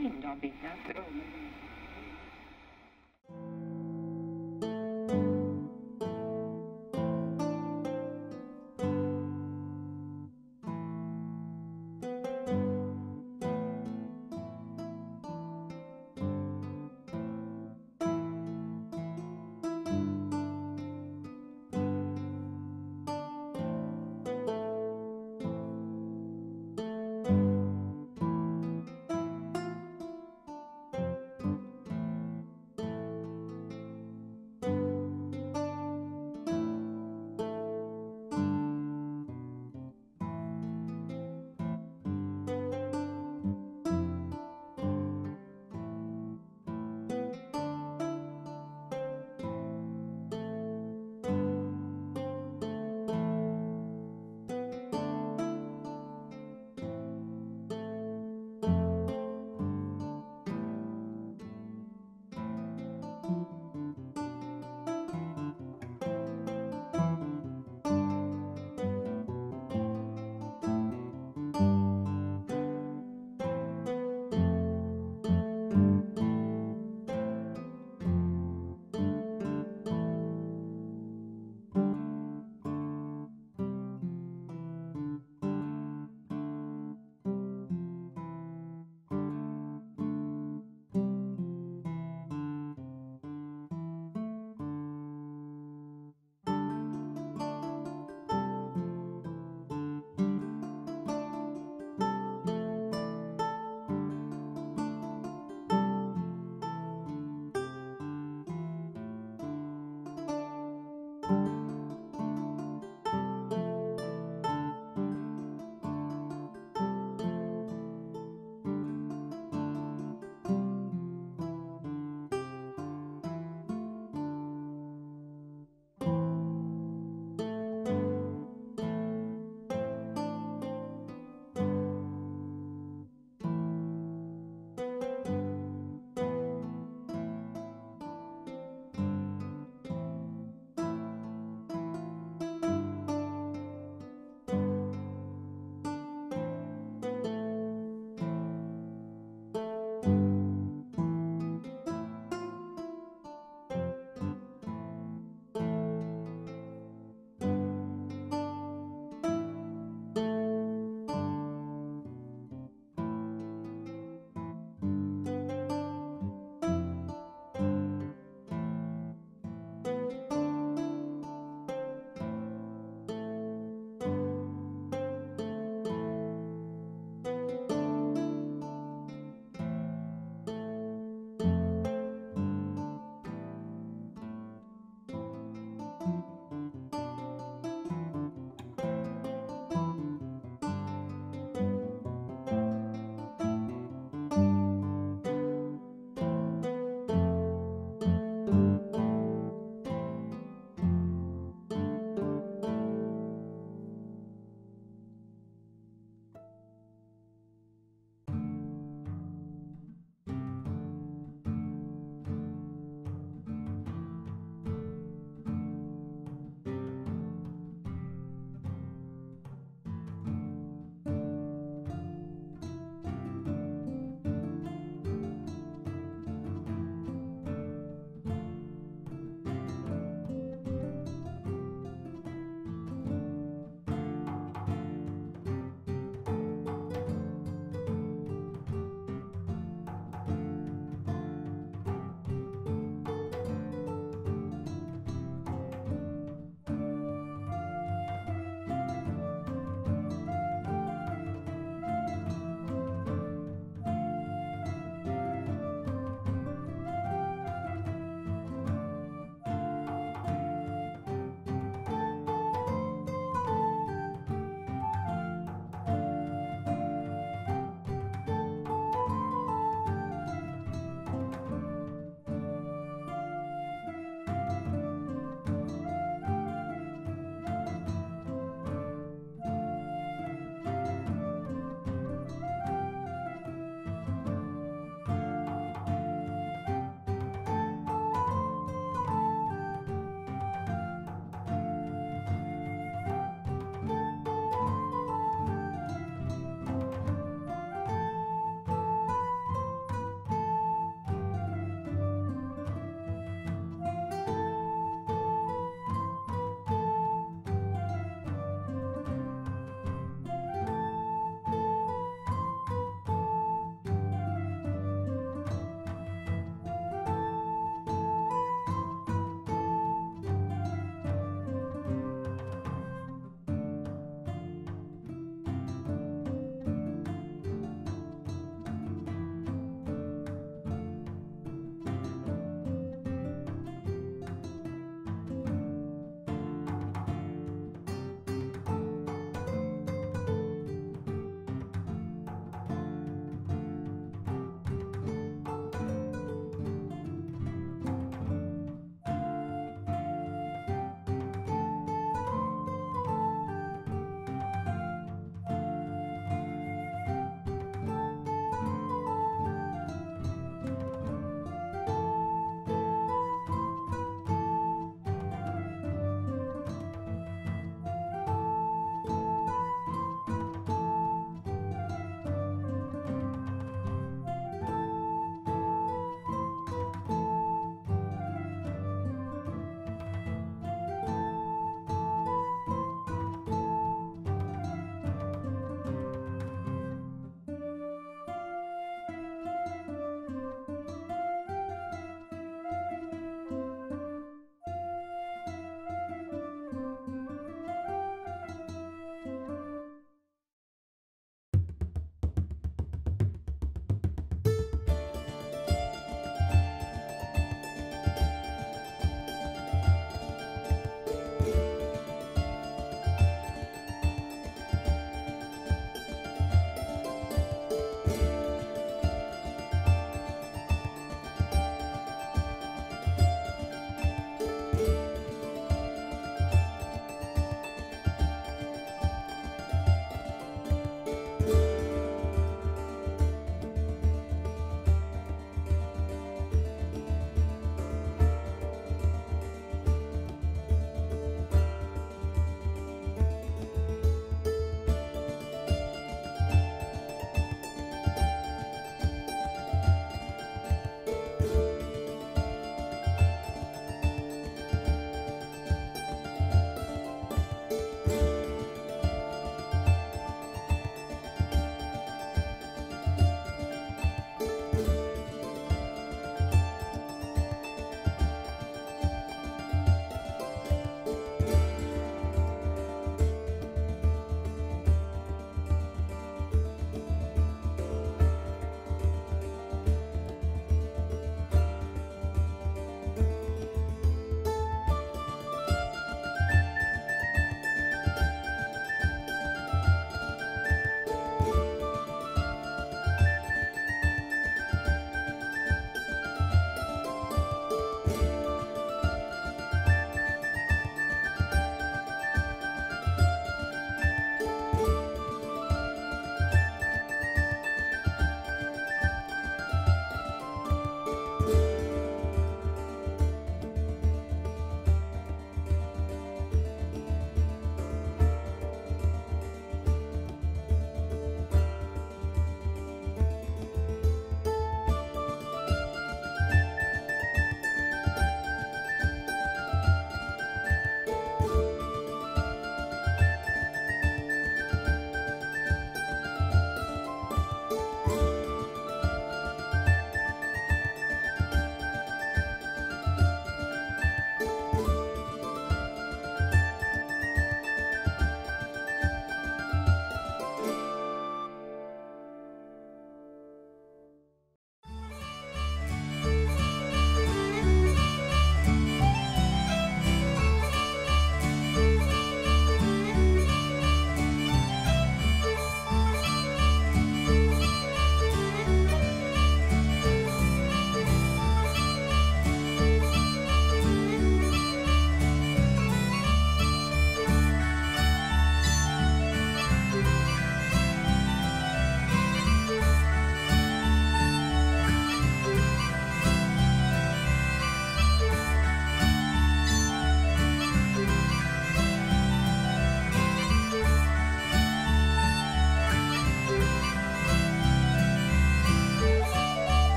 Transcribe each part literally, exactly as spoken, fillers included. fiend on behalf of Roman.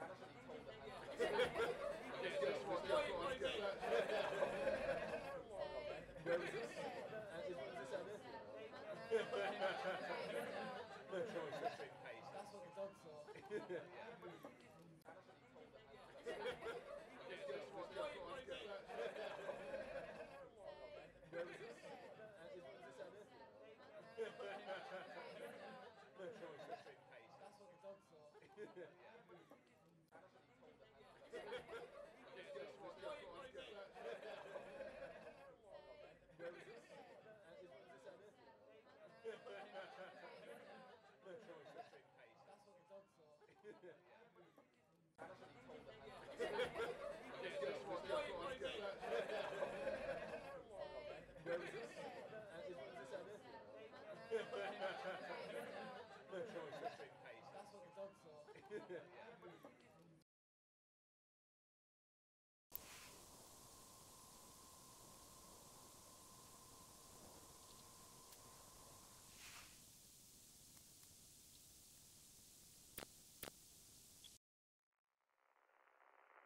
That's what the dog saw. No choice, that's big pace. That's what the dog saw. No choice, that's big pace. That's what the dog saw.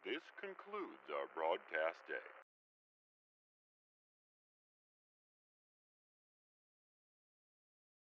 This concludes our broadcast day.